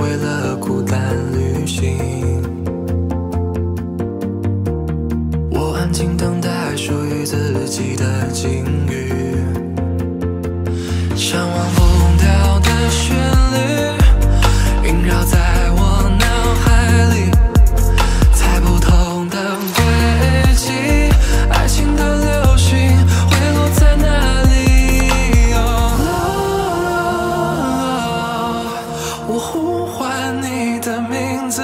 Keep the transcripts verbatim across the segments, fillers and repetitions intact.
会了孤单旅行。我安静等待属于自己的境遇，像忘不掉的旋律，萦绕在我脑海里，猜不透的轨迹，爱情的流星会落在哪里？ Oh, 我呼唤你的名字，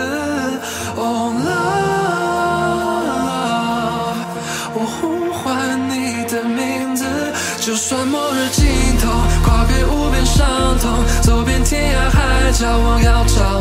Oh love， 我呼唤你的名字，就算末日尽头。 走遍天涯海角，我要找。